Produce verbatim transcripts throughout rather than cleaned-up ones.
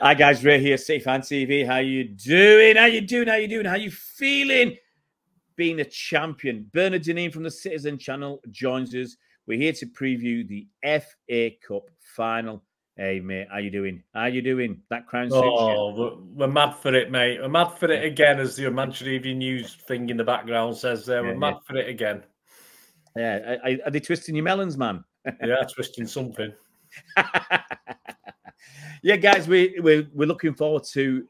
Hi guys, Ray here, City Fan T V. How you doing? How you doing? How you doing? How you feeling? Being a champion. Bernard from the Citizen Channel joins us. We're here to preview the F A Cup final. Hey mate, how you doing? How you doing? That crown suits you. Oh, we're, we're mad for it, mate. We're mad for it again, as the Manchester Evening News thing in the background says there. We're yeah, mad yeah. for it again. Yeah, are, are they twisting your melons, man? Yeah, twisting something. Yeah, guys, we, we, we're looking forward to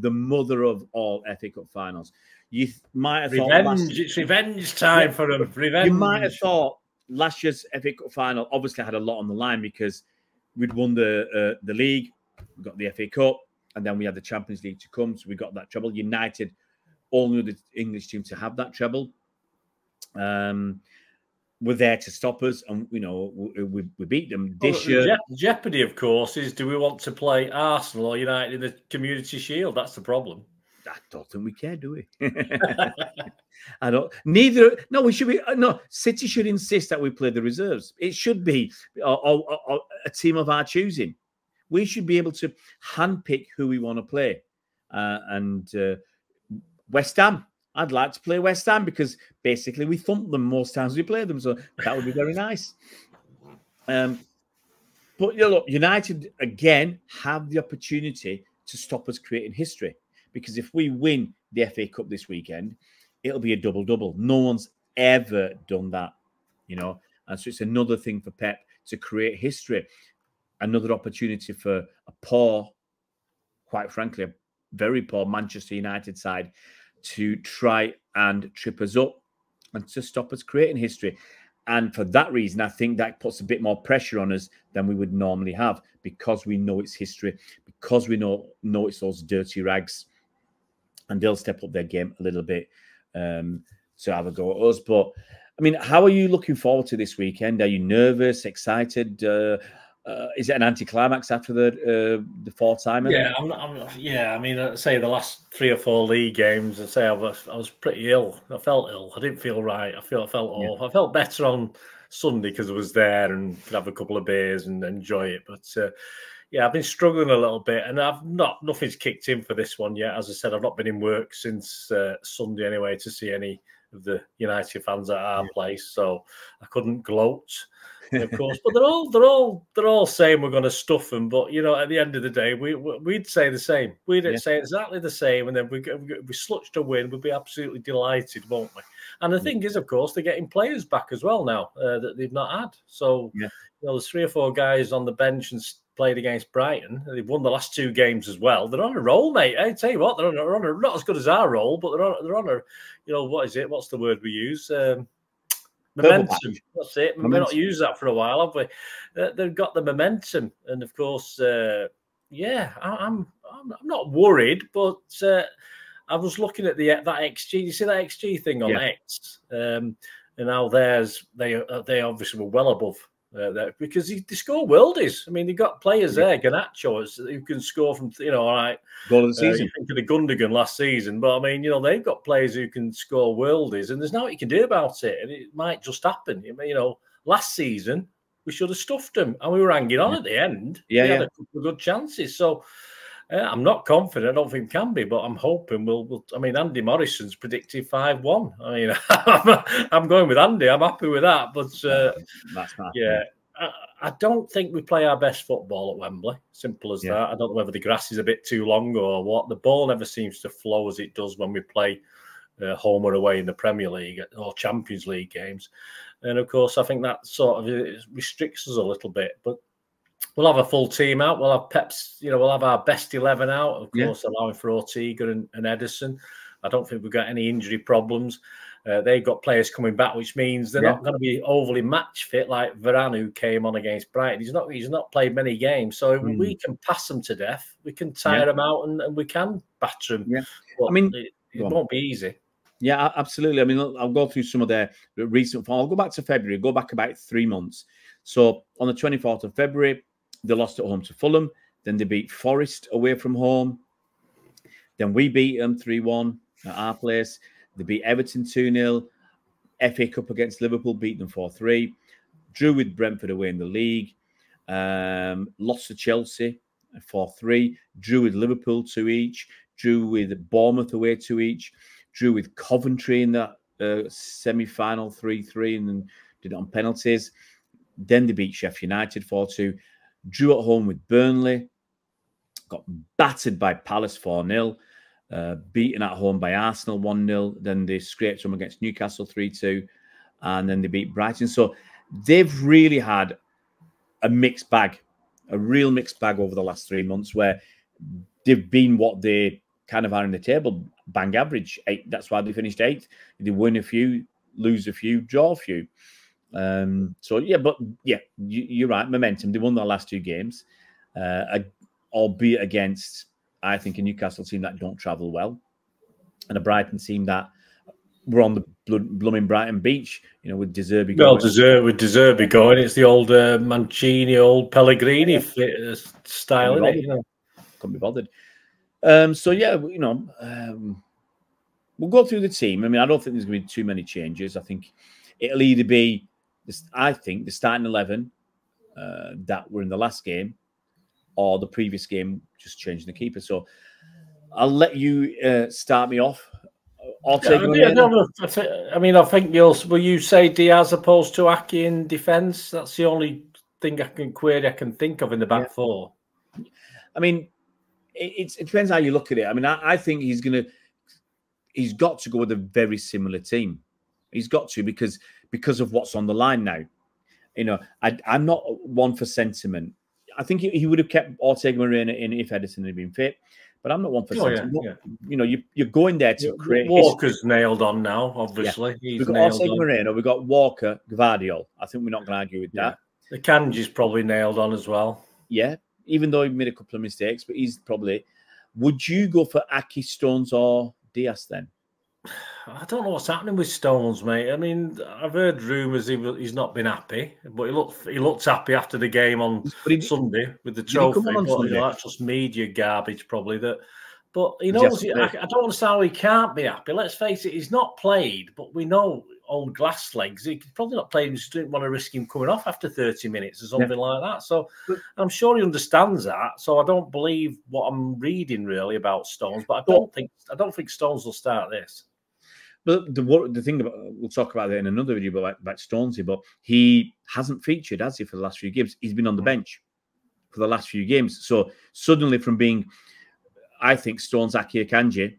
the mother of all F A Cup finals. You might have revenge, thought... Last, it's revenge time yeah, for them. Revenge. You might have thought last year's F A Cup final obviously had a lot on the line because we'd won the, uh, the league, we got the F A Cup, and then we had the Champions League to come, so we got that treble. United, only the English team to have that treble. Um... Were there to stop us, and you know we, we beat them this well, year. Je Jeopardy, of course, is do we want to play Arsenal or United in the Community Shield? That's the problem. I don't think we care, do we? I don't. Neither. No, we should be. No, City should insist that we play the reserves. It should be or, or, or a team of our choosing. We should be able to handpick who we want to play. Uh, and uh, West Ham. I'd like to play West Ham because basically we thump them most times we play them, so that would be very nice. Um, but you know, look, United again have the opportunity to stop us creating history, because if we win the F A Cup this weekend, it'll be a double double. No one's ever done that, you know, and so it's another thing for Pep to create history, another opportunity for a poor, quite frankly, a very poor Manchester United side to try and trip us up and to stop us creating history. And for that reason, I think that puts a bit more pressure on us than we would normally have, because we know it's history, because we know know it's those dirty rags, and they'll step up their game a little bit um, to have a go at us. But, I mean, how are you looking forward to this weekend? Are you nervous, excited? Uh, Uh, is it an anticlimax after the uh, the four-timer? Yeah, I'm, I'm, yeah. I mean, I'd say the last three or four league games, I say I was I was pretty ill. I felt ill. I didn't feel right. I feel I felt off. Yeah. I felt better on Sunday because I was there and could have a couple of beers and enjoy it. But uh, yeah, I've been struggling a little bit, and I've not nothing's kicked in for this one yet. As I said, I've not been in work since uh, Sunday anyway to see any of the United fans at our yeah. place, so I couldn't gloat. Of course, but they're all they're all they're all saying we're going to stuff them. But you know, at the end of the day, we we'd say the same. We'd yeah. say exactly the same, and then we we slutched a win. We'd be absolutely delighted, won't we? And the yeah. thing is, of course, they're getting players back as well now uh, that they've not had. So yeah. you know, there's three or four guys on the bench and played against Brighton. They've won the last two games as well. They're on a roll, mate. I tell you what, they're on, they're on a not as good as our roll, but they're on they're on a you know what is it? What's the word we use? Um, Momentum. That's it. We've not used that for a while, have we? They've got the momentum, and of course, uh, yeah, I'm, I'm, I'm not worried, but uh, I was looking at the that X G. You see that X G thing on yeah. X, um, and now there's they they obviously were well above uh, that because they, they score worldies. I mean, they've got players yeah. there, Ganacho, who can score from you know, all right, goal of the season. Uh, you think of the Gundogan last season, but I mean, you know, they've got players who can score worldies, and there's nothing you can do about it, and it might just happen. You know, last season we should have stuffed them, and we were hanging on yeah. at the end. Yeah, we yeah. had a couple of good chances. So uh, I'm not confident. I don't think can be, but I'm hoping we'll. we'll I mean, Andy Morrison's predicted five one. I mean, I'm, I'm going with Andy. I'm happy with that. But uh, That's yeah. I don't think we play our best football at Wembley. Simple as yeah. that. I don't know whether the grass is a bit too long or what. The ball never seems to flow as it does when we play uh, home or away in the Premier League or Champions League games. And, of course, I think that sort of restricts us a little bit. But we'll have a full team out. We'll have Pep's, you know, we'll have our best eleven out, of course, yeah. allowing for Ortega and, and Edison. I don't think we've got any injury problems. Uh, they've got players coming back, which means they're yeah. not going to be overly match fit like Varane, who came on against Brighton. He's not he's not played many games. So mm. we can pass them to death. We can tire yeah. them out, and, and we can batter them. Yeah. I mean, it, it won't be easy. Yeah, absolutely. I mean, look, I'll go through some of their recent form. I'll go back to February, go back about three months. So on the twenty-fourth of February, they lost at home to Fulham. Then they beat Forest away from home. Then we beat them three one at our place. They beat Everton two nil. F A Cup against Liverpool, beat them four three. Drew with Brentford away in the league. Um, lost to Chelsea four three, drew with Liverpool two each, drew with Bournemouth away two each, drew with Coventry in that uh, semi-final three three, and then did it on penalties. Then they beat Sheffield United four two, drew at home with Burnley, got battered by Palace four nil, uh, beaten at home by Arsenal one nil, then they scraped home against Newcastle three two, and then they beat Brighton. So they've really had a mixed bag, a real mixed bag over the last three months where they've been what they kind of are in the table, bang average. Eight, that's why they finished eighth. They win a few, lose a few, draw a few. Um, so, yeah, but, yeah, you, you're right, momentum. They won their last two games, uh, albeit against, I think, a Newcastle team that don't travel well and a Brighton team that were on the blooming Brighton beach, you know, with De Zerbi going. Well, De Zerbi, with De Zerbi going, it's the old uh, Mancini, old Pellegrini yeah. style, isn't it? You know? Couldn't be bothered. Um, so, yeah, you know, um, we'll go through the team. I mean, I don't think there's going to be too many changes. I think it'll either be, I think, the starting eleven uh, that were in the last game or the previous game, just changing the keeper. So I'll let you uh, start me off. I'll take yeah, I, no, I mean, I think you'll, will you say Diaz opposed to Aki in defence? That's the only thing I can query I can think of in the back yeah. four. I mean, it, it depends how you look at it. I mean, I, I think he's going to, he's got to go with a very similar team. He's got to because because of what's on the line now. You know, I, I'm not one for sentiment. I think he, he would have kept Ortega Moreno in if Edison had been fit. But I'm not one for oh, yeah, yeah. You know, you, you're going there to create... Walker's history. Nailed on now, obviously. Yeah. He's we've got Ortega Moreno, we've got Walker, Gvardiol. I think we're not going to argue with that. Yeah. Akanji's probably nailed on as well. Yeah, even though he made a couple of mistakes, but he's probably... Would you go for Aki, Stones or Diaz then? I don't know what's happening with Stones, mate. I mean, I've heard rumours he, he's not been happy, but he looked he looked happy after the game on he, Sunday with the trophy. But, you know, that's just media garbage, probably. That, but he knows. He, I, I don't understand how he can't be happy. Let's face it, he's not played, but we know old glass legs. He probably not played. He just didn't want to risk him coming off after thirty minutes or something yeah. like that. So but, I'm sure he understands that. So I don't believe what I'm reading really about Stones, but I don't but, think I don't think Stones will start this. But the the thing about, we'll talk about that in another video about, about Stonesy, but he hasn't featured, has he, for the last few games? He's been on the bench for the last few games. So suddenly, from being, I think, Stones, Aki, Akanji,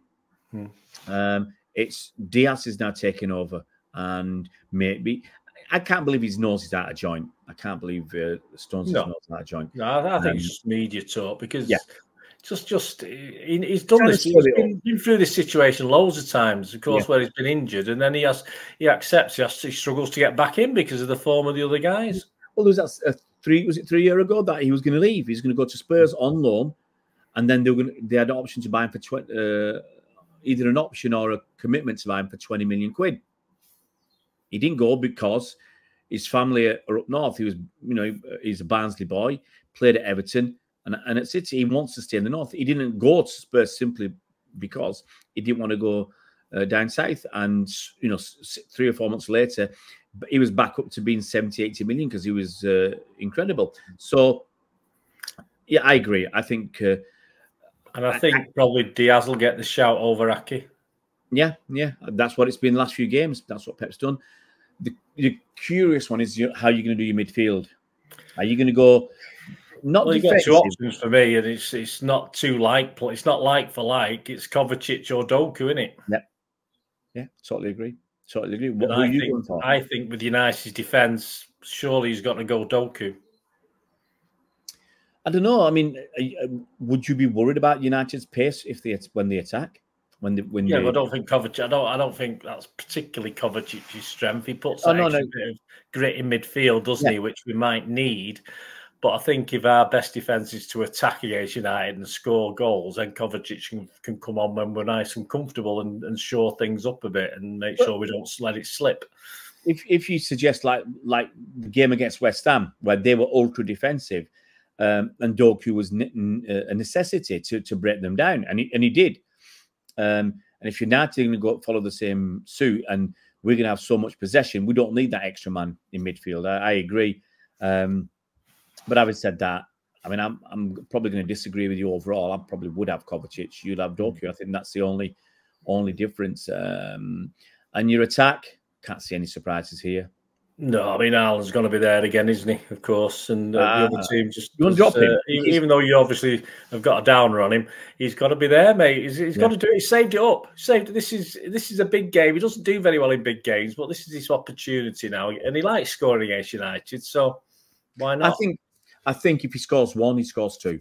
hmm. um, it's Diaz is now taking over, and maybe I can't believe his nose is out of joint. I can't believe uh, Stones' no. nose is out of joint. No, I think um, it's just media talk because. Yeah. Just, just he, he's done kind this. He's been, been through this situation loads of times, of course, yeah. where he's been injured, and then he has, he accepts, he, has, he struggles to get back in because of the form of the other guys. Well, there was that three, was it three year ago that he was going to leave? He was going to go to Spurs on loan, and then they were going to, they had an option to buy him for twenty, uh, either an option or a commitment to buy him for twenty million quid. He didn't go because his family are up north. He was, you know, he's a Barnsley boy, played at Everton. And, and at City, he wants to stay in the north. He didn't go to Spurs simply because he didn't want to go uh, down south. And, you know, three or four months later, he was back up to being seventy, eighty million because he was uh, incredible. So, yeah, I agree. I think... Uh, and I think I, probably Diaz will get the shout over Aki. Yeah, yeah. That's what it's been the last few games. That's what Pep's done. The, the curious one is how you're going to do your midfield. Are you going to go... Not well, you got two options for me, and it's it's not too like it's not like for like. It's Kovacic or Doku, isn't it? Yeah, yeah, totally agree. Totally agree. What were you going for? I think with United's defence, surely he's got to go Doku. I don't know. I mean, would you be worried about United's pace if they when they attack? When they, when yeah, they... I don't think Kovacic. I don't. I don't think that's particularly Kovacic's strength. He puts oh, no, no. grit in midfield, doesn't yeah. he? Which we might need. But I think if our best defence is to attack against United and score goals, then Kovacic can, can come on when we're nice and comfortable and, and shore things up a bit and make but, sure we don't let it slip. If if you suggest like like the game against West Ham, where they were ultra defensive, um, and Doku was a necessity to to break them down, and he, and he did. Um, and if United are going to go follow the same suit, and we're going to have so much possession, we don't need that extra man in midfield. I, I agree. Um, But having said that, I mean, I'm I'm probably going to disagree with you overall. I probably would have Kovacic. You'd have Doku. I think that's the only only difference. Um, and your attack, can't see any surprises here. No, I mean, Haaland's going to be there again, isn't he? Of course. And uh, ah, the other team just... You just drop uh, him. He, even though you obviously have got a downer on him, he's got to be there, mate. He's, he's yeah. got to do it. He saved it up. He saved it. This is this is a big game. He doesn't do very well in big games, but this is his opportunity now. And he likes scoring against United, so why not? I think I think if he scores one, he scores two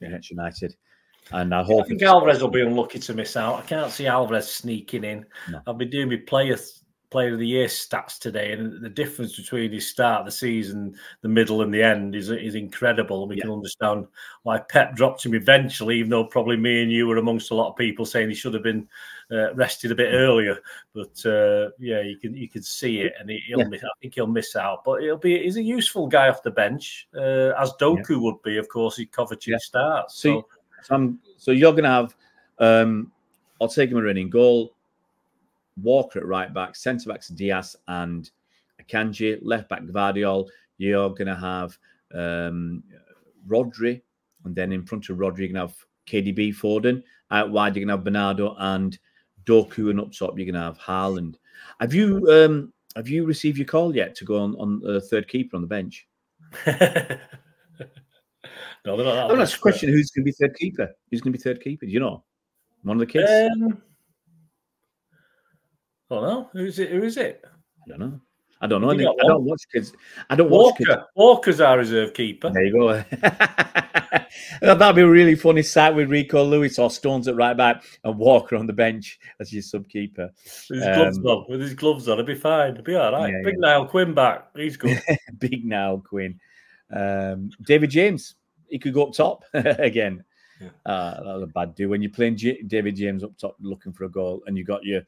against United. And I hope... I think Alvarez will be unlucky to miss out. I can't see Alvarez sneaking in. No. I'll be doing my player... Player of the Year stats today, and the difference between his start of the season, the middle, and the end is is incredible. And we yeah. can understand why Pep dropped him eventually, even though probably me and you were amongst a lot of people saying he should have been uh, rested a bit earlier. But uh, yeah, you can you can see it, and he, he'll yeah. miss, I think he'll miss out. But it'll be he's a useful guy off the bench, uh, as Doku yeah. would be, of course. If Kovacic yeah. starts. So, so, um, so you're going to have um, Ortega Moreno in goal. Walker at right back, centre backs Diaz and Akanji, left back Gvardiol. You're going to have um, Rodri, and then in front of Rodri, you're going to have K D B, Foden. Out wide, you're going to have Bernardo and Doku, and up top, you're going to have Haaland. Have you um, have you received your call yet to go on on the uh, third keeper on the bench? No, they're not. That I'm not questioning who's going to be third keeper. Who's going to be third keeper? Do you know? One of the kids. Um... I don't know. Who is it? Who is it? I don't know. I don't know. I, think, I don't watch kids. I don't watch Walker. Kids. Walker's our reserve keeper. There you go. That'd be a really funny sight with Rico Lewis or Stones at right back and Walker on the bench as your sub-keeper. With his um, gloves on. With his gloves on, it'd be fine. It'd be all right. Yeah, Big yeah. Niall Quinn back. He's good. Big Niall Quinn. Um, David James. He could go up top again. Yeah. Uh, that was a bad do. When you're playing J David James up top looking for a goal and you got your...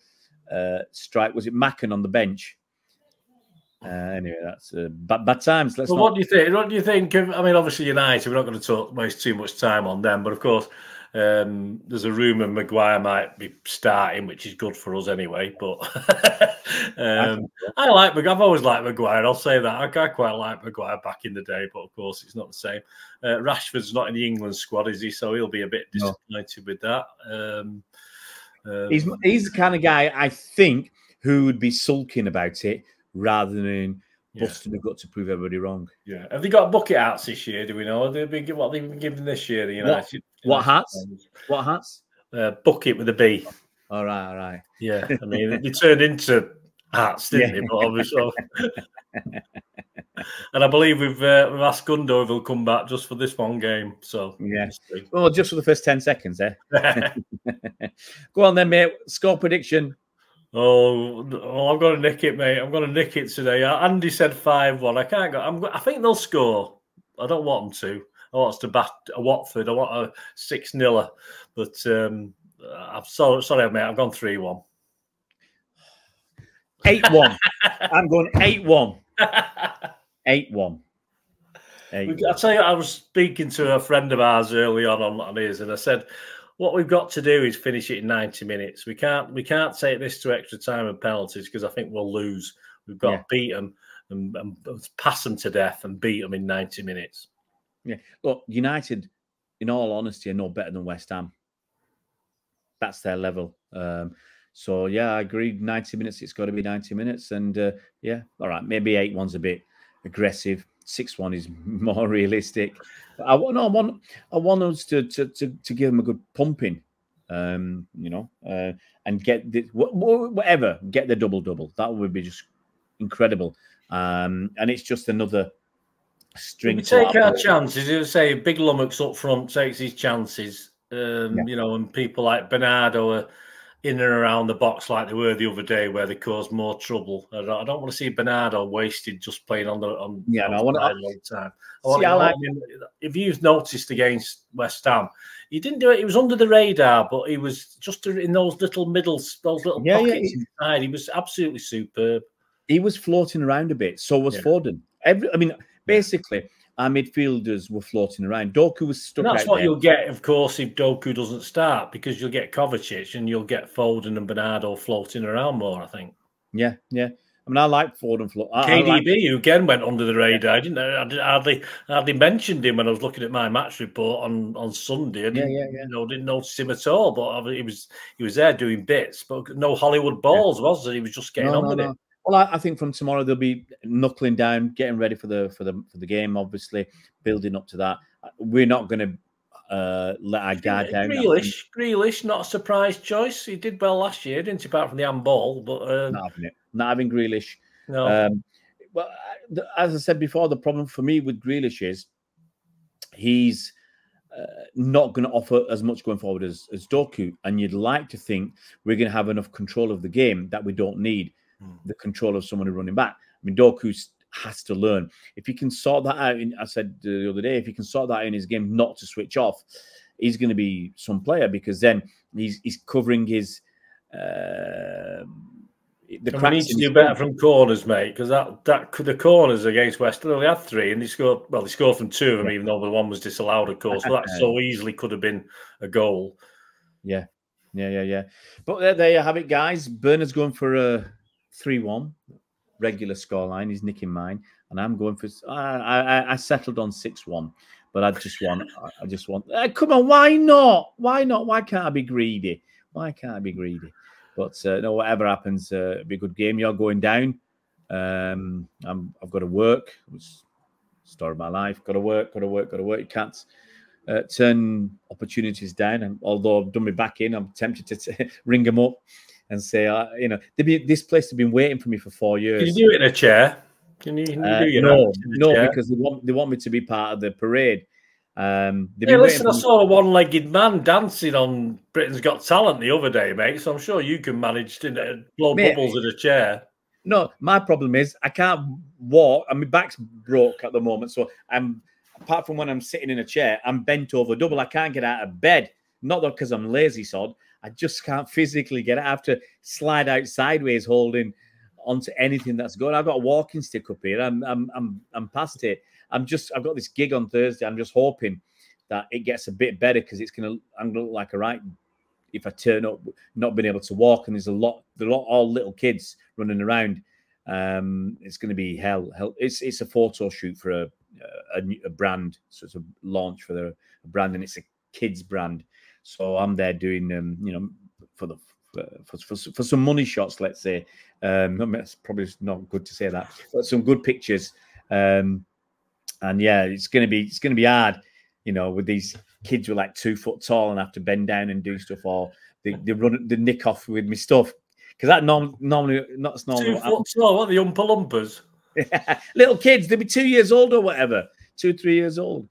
Uh, strike was it Macken on the bench? Uh, anyway, that's uh, bad, bad times. Let's. Well, not... What do you think? What do you think? Of, I mean, obviously United. We're not going to talk waste too much time on them, but of course, um, there's a rumor Maguire might be starting, which is good for us anyway. But um, I like Maguire. I've always liked Maguire. I'll say that. I, I quite like Maguire back in the day, but of course, it's not the same. Uh, Rashford's not in the England squad, is he? So he'll be a bit disappointed no. with that. Um, Um, he's, he's the kind of guy, I think, who would be sulking about it rather than yeah. busting the gut to prove everybody wrong. Yeah. Have they got bucket hats this year? Do we know? Have they been, what have they been given this year? The United, what, what hats? What hats? Uh, bucket with a B. All right, all right. Yeah. I mean, they turned into hats, didn't yeah. they? But obviously... And I believe we've uh, we've asked Gundo if he'll come back just for this one game. So yes, yeah. well, just for the first ten seconds, eh? Go on then, mate. Score prediction. Oh, oh, I'm gonna nick it, mate. I'm gonna nick it today. Andy said five one. I can't go. I'm. I think they'll score. I don't want them to. I want us to bat a Watford. I want a six-niller. But um, I'm so, sorry, mate. I've gone three one. eight one. I'm going eight one. eight one. I'll tell you, I was speaking to a friend of ours early on on, on his, and I said, what we've got to do is finish it in ninety minutes. We can't we can't take this to extra time and penalties because I think we'll lose. We've got yeah. to beat them and, and pass them to death and beat them in ninety minutes. Yeah. Look, United, in all honesty, are no better than West Ham. That's their level. Um So, yeah, I agree. ninety minutes, it's got to be ninety minutes. And, uh, yeah, all right, maybe eight one's a bit aggressive. six one is more realistic. But I, no, I, want, I want us to, to, to, to give them a good pumping, um, you know, uh, and get the, whatever, get the double-double. That would be just incredible. Um, and it's just another... string. We take our chances. You say Big Lummox up front takes his chances, um, yeah. you know, and people like Bernardo are... in and around the box like they were the other day where they caused more trouble. I don't, I don't want to see Bernardo wasted just playing on the on, yeah, on no, I want to, long time. I want see, to, I like, if you've noticed against West Ham, he didn't do it. He was under the radar, but he was just in those little middles, those little yeah, pockets yeah, he, inside. He was absolutely superb. He was floating around a bit. So was yeah. Foden. Every, I mean, basically... our midfielders were floating around. Doku was stuck. And that's what there. You'll get, of course, if Doku doesn't start, because you'll get Kovacic and you'll get Foden and Bernardo floating around more, I think. Yeah, yeah. I mean, I like Foden. K D B, like, who again went under the radar, yeah. didn't I? I hardly, hardly mentioned him when I was looking at my match report on on Sunday. I didn't, yeah, yeah, yeah. You know, didn't notice him at all, but he was he was there doing bits, but no Hollywood balls, yeah. was it? He was just getting no, on no, with no. it. Well, I, I think from tomorrow they'll be knuckling down, getting ready for the for the for the game. Obviously, building up to that. We're not going to. Uh, let our guard down. Grealish, Grealish, not a surprise choice. He did well last year, didn't he? Apart from the handball, but uh, not having it, not having Grealish. No. Um, well, as I said before, the problem for me with Grealish is he's uh, not going to offer as much going forward as, as Doku, and you'd like to think we're going to have enough control of the game that we don't need mm. the control of someone running back. I mean, Doku's has to learn. If you can sort that out, in, I said the other day, if you can sort that out in his game, not to switch off, he's going to be some player, because then he's he's covering his. Uh, the we need to do better from corners, mate, because that that the corners against West Ham, they had three, and they scored. Well, they scored from two of them, yeah. even though the one was disallowed, of course. So that so easily could have been a goal. Yeah, yeah, yeah, yeah. But there, there you have it, guys. Bernard's going for a three one. Regular scoreline, he's nicking mine, and I'm going for. Uh, I, I I settled on six one, but I just want. I just want. Uh, come on, why not? Why not? Why can't I be greedy? Why can't I be greedy? But uh, no, whatever happens, uh, it'll be a good game. You're going down. Um, I'm. I've got to work. It's the story of my life. Got to work. Got to work. Got to work. You can't uh, turn opportunities down. And although I've done my back in, I'm tempted to t ring them up. And say, uh, you know, be, this place has been waiting for me for four years. Can you do it in a chair? Can you, can you uh, do your no, no, chair? Because they want they want me to be part of the parade. Um, yeah, listen, I saw a one-legged man dancing on Britain's Got Talent the other day, mate. So I'm sure you can manage to blow mate, bubbles in a chair. No, my problem is I can't walk, and my back's broke at the moment. So I'm, apart from when I'm sitting in a chair, I'm bent over double. I can't get out of bed. Not that because I'm lazy, sod. I just can't physically get it. I have to slide out sideways, holding onto anything that's going. I've got a walking stick up here. I'm, I'm, I'm, I'm past it. I'm just. I've got this gig on Thursday. I'm just hoping that it gets a bit better, because it's gonna. I'm gonna look like a right if I turn up not being able to walk. And there's a lot. There are all little kids running around. Um, it's gonna be hell. Hell. It's it's a photo shoot for a a, a brand. So it's a launch for the brand, and it's a kids brand. So I'm there doing, um, you know, for the for, for for some money shots, let's say. Um, I mean, it's probably not good to say that, but some good pictures. Um, and yeah, it's gonna be it's gonna be hard, you know, with these kids who are like two foot tall and have to bend down and do stuff, or they they run the nick off with me stuff, because that norm, normally not as normal. Two foot tall, what, the Oompa Loompas? Little kids, they'll be two years old or whatever, two three years old.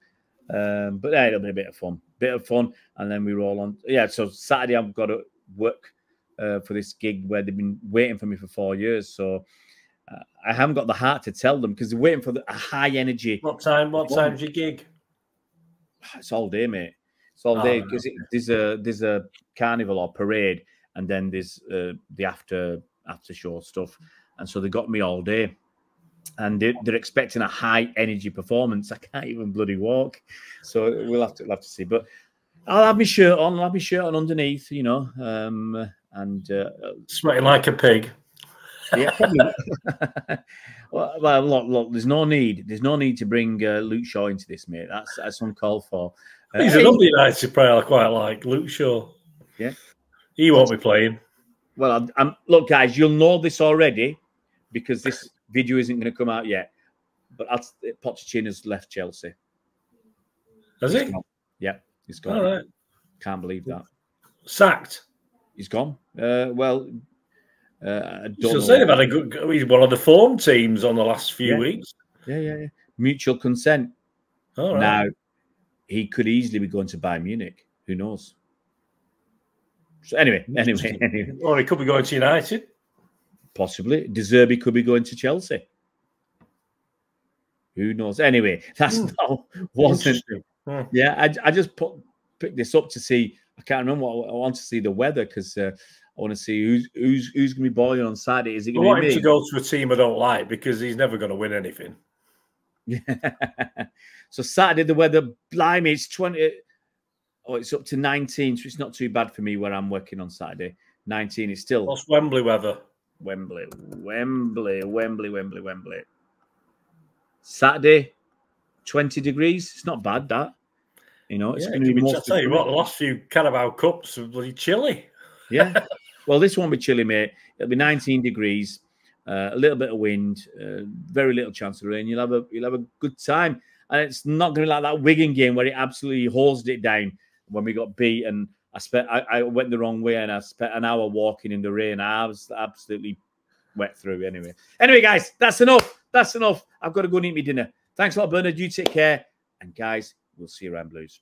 Um, but yeah, it'll be a bit of fun. Bit of fun, and then we roll on. Yeah, so Saturday I've got to work uh, for this gig where they've been waiting for me for four years. So uh, I haven't got the heart to tell them, because they're waiting for the, a high energy. What time? What oh, time's your gig? It's all day, mate. It's all oh, day because no. there's a there's a carnival or parade, and then there's uh, the after after show stuff, and so they got me all day. And they're, they're expecting a high energy performance. I can't even bloody walk, so we'll have to we'll have to see. But I'll have my shirt on. I'll have my shirt on underneath, you know, um, and uh, sweating like a pig. Yeah. well, well, look, look. There's no need. There's no need to bring uh, Luke Shaw into this, mate. That's that's uncalled for. Uh, He's hey, another United player I quite like, Luke Shaw. Yeah, he won't be playing. Well, I'm, I'm, look, guys, you'll know this already, because this video isn't going to come out yet, but Pochettino's left Chelsea. Has he? Yeah, he's gone. All right. Can't believe that. Sacked. He's gone. Uh, well, uh, I don't so know. Say about a good, he's one of the form teams on the last few yeah. weeks. Yeah, yeah, yeah. Mutual consent. All right. Now, he could easily be going to Bayern Munich. Who knows? So anyway, anyway, anyway. Or he could be going to United. Possibly. De Zerbi could be going to Chelsea. Who knows? Anyway, that's mm. not wasn't. Huh. Yeah, I, I just put picked this up to see. I can't remember what I want to see the weather, because uh, I want to see who's who's who's going to be boiling on Saturday. Is it going to be me? I want him to go to a team I don't like, because he's never going to win anything. Yeah. So Saturday the weather, blimey, it's twenty. Oh, it's up to nineteen, so it's not too bad for me where I'm working on Saturday. nineteen is still. What's Wembley weather? Wembley, Wembley, Wembley, Wembley, Wembley. Saturday, twenty degrees. It's not bad, that. You know, it's yeah, going to be more... I'll tell you what, the last few Carabao Cups were bloody chilly. Yeah. Well, this one will be chilly, mate. It'll be nineteen degrees, uh, a little bit of wind, uh, very little chance of rain. You'll have a you'll have a good time. And it's not going to be like that Wigan game where it absolutely hosed it down when we got beat. And I spent I, I went the wrong way and I spent an hour walking in the rain. I was absolutely wet through anyway. Anyway, guys, that's enough. That's enough. I've got to go and eat my dinner. Thanks a lot, Bernard. You take care. And guys, we'll see you around, Blues.